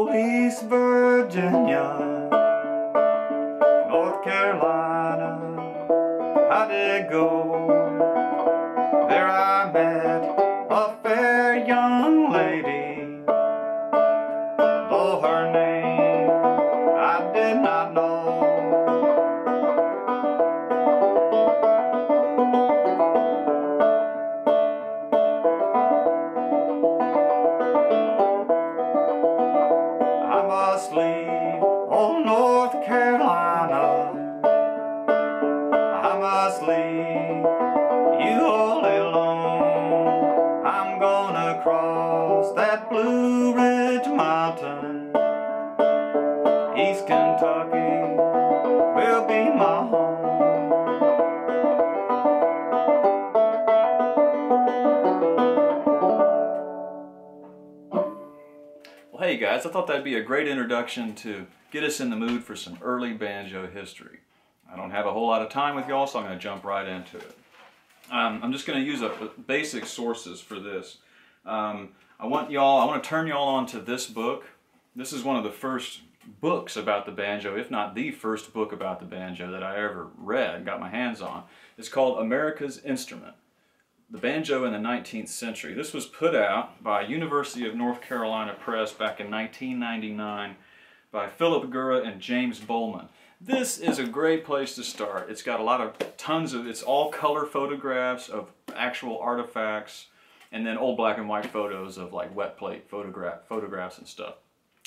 Old East Virginia, North Carolina, I did go. There I met a fair young lady, though her name I did not know. I must leave old North Carolina, I must leave you all alone. I'm gonna cross that Blue Ridge Mountain. East Kentucky will be my home. Well, hey guys, I thought that'd be a great introduction to get us in the mood for some early banjo history. I don't have a whole lot of time with y'all, so I'm going to jump right into it. I'm just going to use basic sources for this. I want to turn y'all on to this book. This is one of the first books about the banjo, if not the first book about the banjo that I ever read, got my hands on. It's called America's Instrument, The Banjo in the 19th Century. This was put out by University of North Carolina Press back in 1999 by Philip Gura and James Bowman. This is a great place to start. It's got a lot of it's all color photographs of actual artifacts, and then old black and white photos of like wet plate photographs and stuff.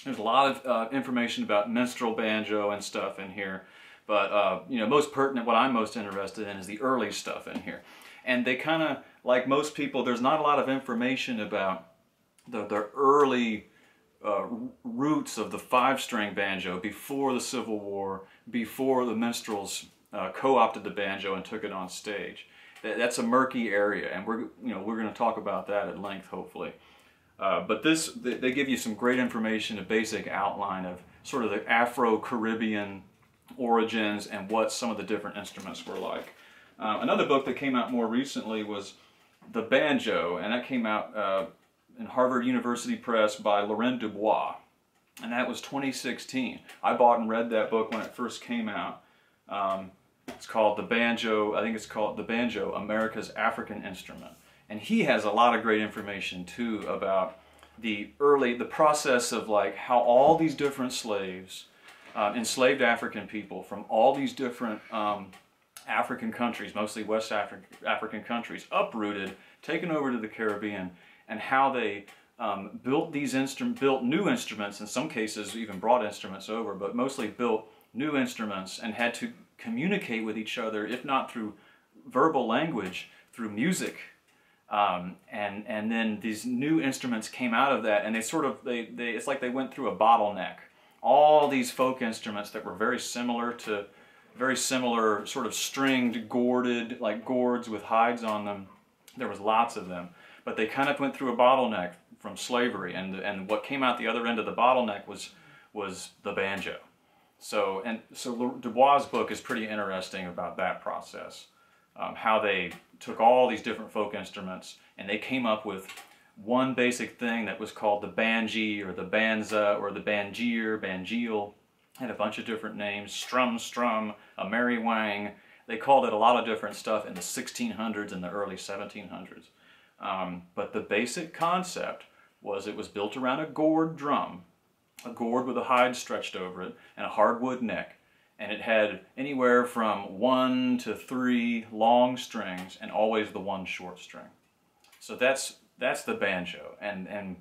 There's a lot of information about minstrel banjo and stuff in here, but you know, most pertinent, what I'm most interested in is the early stuff in here. And they kind of, like most people, there's not a lot of information about the early roots of the five-string banjo before the Civil War, before the minstrels co-opted the banjo and took it on stage. That's a murky area, and we're going to talk about that at length, hopefully. But they give you some great information, a basic outline of sort of the Afro-Caribbean origins and what some of the different instruments were like. Another book that came out more recently was The Banjo, and that came out in Harvard University Press by Laurent Dubois, and that was 2016. I bought and read that book when it first came out. It's called The Banjo, I think it's called The Banjo, America's African Instrument. And he has a lot of great information too about the process of like how all these different slaves, enslaved African people from all these different African countries, mostly West African countries, uprooted, taken over to the Caribbean, and how they built new instruments, in some cases even brought instruments over, but mostly built new instruments and had to communicate with each other, if not through verbal language, through music. And then these new instruments came out of that, and it's like they went through a bottleneck. All these folk instruments that were very similar sort of stringed, gourded, like gourds with hides on them. There was lots of them. But they kind of went through a bottleneck from slavery, and what came out the other end of the bottleneck was the banjo. So Dubois' book is pretty interesting about that process, how they took all these different folk instruments and they came up with one basic thing that was called the banjee or the banza or the banjer, banjeel, had a bunch of different names, strum, a merrywang. They called it a lot of different stuff in the 1600s and the early 1700s. But the basic concept was it was built around a gourd drum, a gourd with a hide stretched over it, and a hardwood neck. And it had anywhere from 1 to 3 long strings and always the one short string. So that's the banjo. And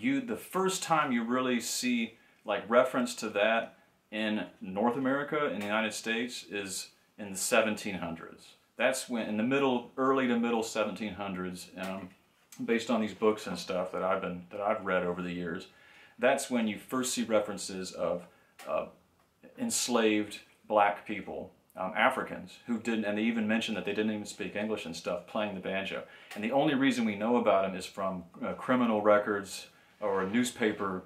the first time you really see like reference to that in North America, in the United States, is in the 1700s. That's when, in the early to middle 1700s, based on these books and stuff that I've read over the years, that's when you first see references of enslaved black people, Africans, and they even mentioned that they didn't even speak English and stuff, playing the banjo. And the only reason we know about them is from criminal records or newspaper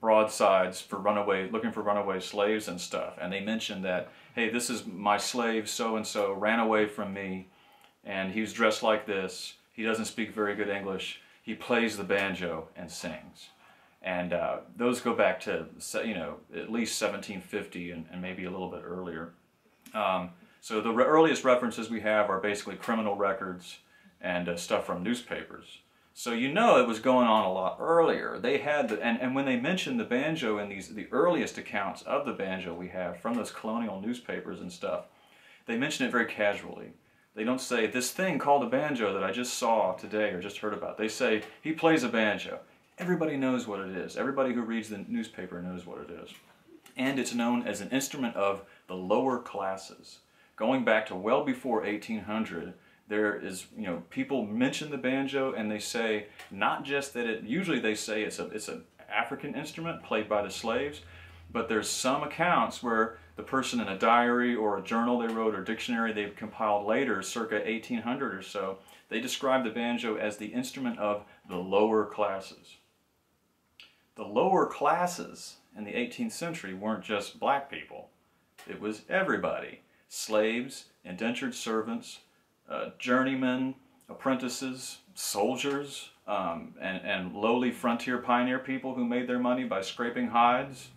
broadsides looking for runaway slaves and stuff. And they mentioned that, hey, this is my slave so-and-so, ran away from me, and he was dressed like this, he doesn't speak very good English, he plays the banjo and sings. And those go back to, you know, at least 1750 and maybe a little bit earlier. So the earliest references we have are basically criminal records and stuff from newspapers. So you know it was going on a lot earlier. They had, and when they mentioned the banjo in the earliest accounts of the banjo we have from those colonial newspapers and stuff, they mention it very casually. They don't say, this thing called a banjo that I just saw today or just heard about. They say, he plays a banjo. Everybody knows what it is. Everybody who reads the newspaper knows what it is. And it's known as an instrument of the lower classes. Going back to well before 1800, there is, you know, people mention the banjo and they say not just that it, usually they say it's an African instrument played by the slaves, but there's some accounts where the person in a diary or a journal they wrote or dictionary they've compiled later, circa 1800 or so, they describe the banjo as the instrument of the lower classes. The lower classes in the 18th century weren't just black people. It was everybody. Slaves, indentured servants, journeymen, apprentices, soldiers, and lowly frontier pioneer people who made their money by scraping hides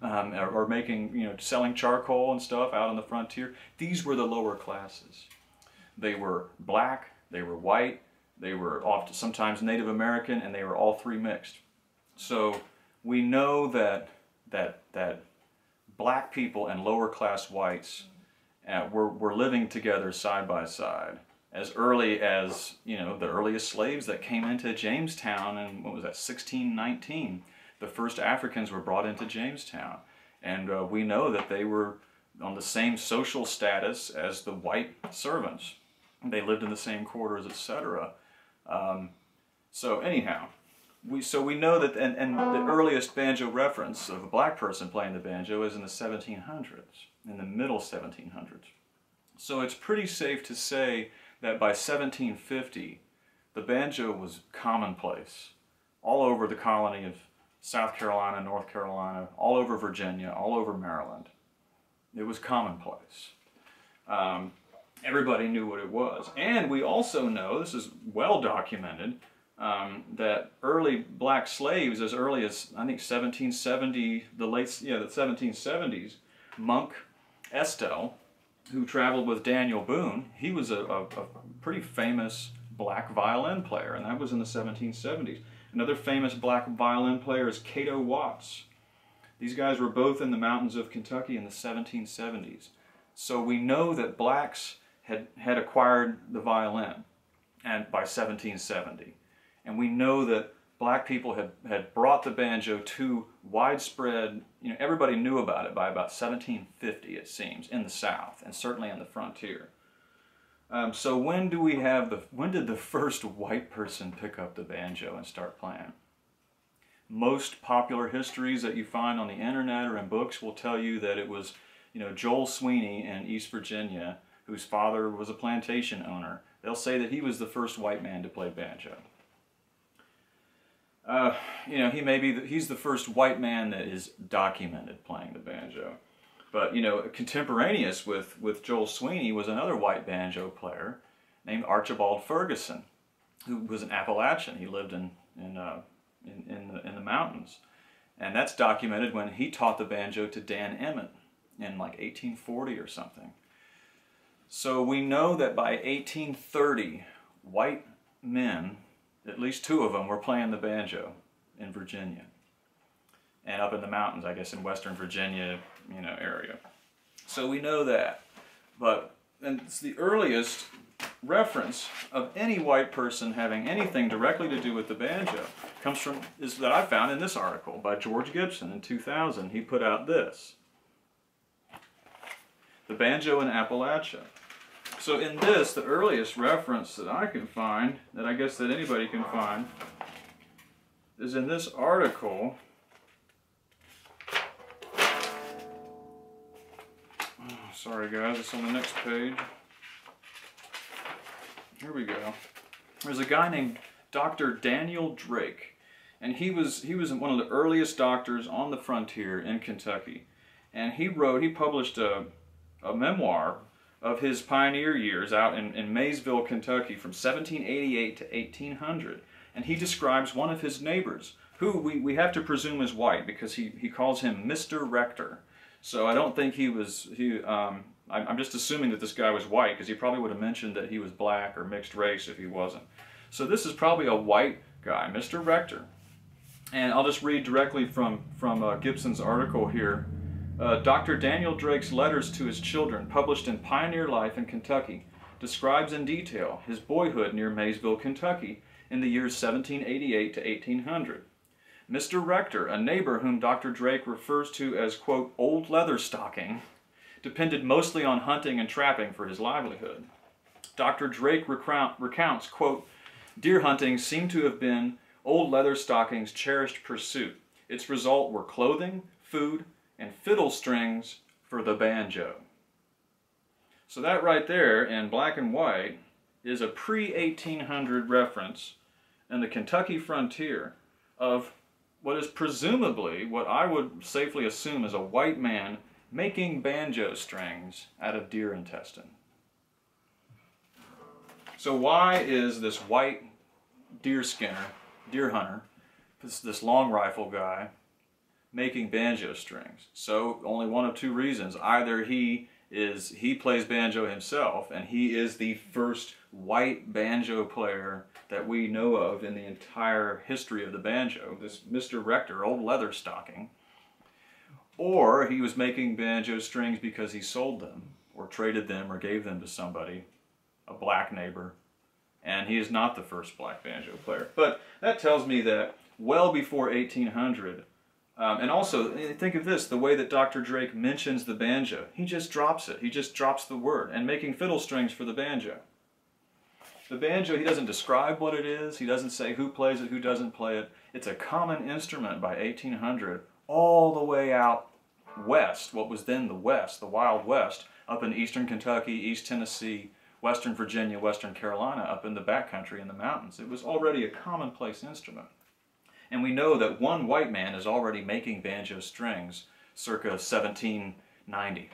or making, you know, selling charcoal and stuff out on the frontier. These were the lower classes. They were black, they were white, they were often sometimes Native American, and they were all three mixed. So we know that black people and lower class whites were living together side by side as early as, you know, the earliest slaves that came into Jamestown in, what was that, 1619. The first Africans were brought into Jamestown, and we know that they were on the same social status as the white servants. They lived in the same quarters, etc. So anyhow, we know that, and the earliest banjo reference of a black person playing the banjo is in the 1700s, in the middle 1700s. So it's pretty safe to say that by 1750, the banjo was commonplace all over the colony of South Carolina, North Carolina, all over Virginia, all over Maryland. It was commonplace. Everybody knew what it was. And we also know, this is well documented, that early black slaves, as early as I think 1770, the 1770s, Monk Estelle, who traveled with Daniel Boone, he was a pretty famous black violin player, and that was in the 1770s. Another famous black violin player is Cato Watts. These guys were both in the mountains of Kentucky in the 1770s. So we know that blacks had acquired the violin, and by 1770. And we know that black people had brought the banjo to widespread, you know, everybody knew about it by about 1750, it seems, in the South, and certainly on the frontier. So when did the first white person pick up the banjo and start playing? Most popular histories that you find on the internet or in books will tell you that it was, you know, Joel Sweeney in East Virginia, whose father was a plantation owner. They'll say that he was the first white man to play banjo. You know, he's the first white man that is documented playing the banjo. But, you know, contemporaneous with Joel Sweeney was another white banjo player named Archibald Ferguson, who was an Appalachian. He lived in the mountains. And that's documented when he taught the banjo to Dan Emmett in like 1840 or something. So we know that by 1830, white men, at least two of them, were playing the banjo in Virginia. And up in the mountains, I guess, in western Virginia, you know, area. So we know that. But, and it's the earliest reference of any white person having anything directly to do with the banjo comes from, is that I found in this article by George Gibson in 2000. He put out this, The Banjo in Appalachia. So in this, the earliest reference that I can find, that I guess that anybody can find, is in this article. Oh, sorry guys, it's on the next page. Here we go. There's a guy named Dr. Daniel Drake, and he was one of the earliest doctors on the frontier in Kentucky, and he published a memoir of his pioneer years out in Maysville, Kentucky from 1788 to 1800. And he describes one of his neighbors, who we have to presume is white, because he calls him Mr. Rector. So I don't think he was, I'm just assuming that this guy was white, because he probably would have mentioned that he was black or mixed race if he wasn't. So this is probably a white guy, Mr. Rector. And I'll just read directly from Gibson's article here. Dr. Daniel Drake's letters to his children, published in Pioneer Life in Kentucky, describes in detail his boyhood near Maysville, Kentucky, in the years 1788 to 1800. Mr. Rector, a neighbor whom Dr. Drake refers to as, quote, old leather stocking, depended mostly on hunting and trapping for his livelihood. Dr. Drake recounts, quote, deer hunting seemed to have been old leather stocking's cherished pursuit. Its result were clothing, food, and fiddle strings for the banjo. So that right there, in black and white, is a pre-1800 reference in the Kentucky frontier of what is presumably what I would safely assume is a white man making banjo strings out of deer intestine. So why is this white deer skinner, deer hunter, this long rifle guy, making banjo strings? So only one of two reasons. Either he plays banjo himself, and he is the first white banjo player that we know of in the entire history of the banjo, this Mr. Rector, old leather stocking, or he was making banjo strings because he sold them or traded them or gave them to somebody, a black neighbor, and he is not the first black banjo player. But that tells me that well before 1800, and also, think of this, the way that Dr. Drake mentions the banjo. He just drops it. He just drops the word, and making fiddle strings for the banjo. The banjo, he doesn't describe what it is. He doesn't say who plays it, who doesn't play it. It's a common instrument by 1800, all the way out west, what was then the West, the Wild West, up in eastern Kentucky, East Tennessee, western Virginia, western Carolina, up in the backcountry in the mountains. It was already a commonplace instrument. And we know that one white man is already making banjo strings circa 1790.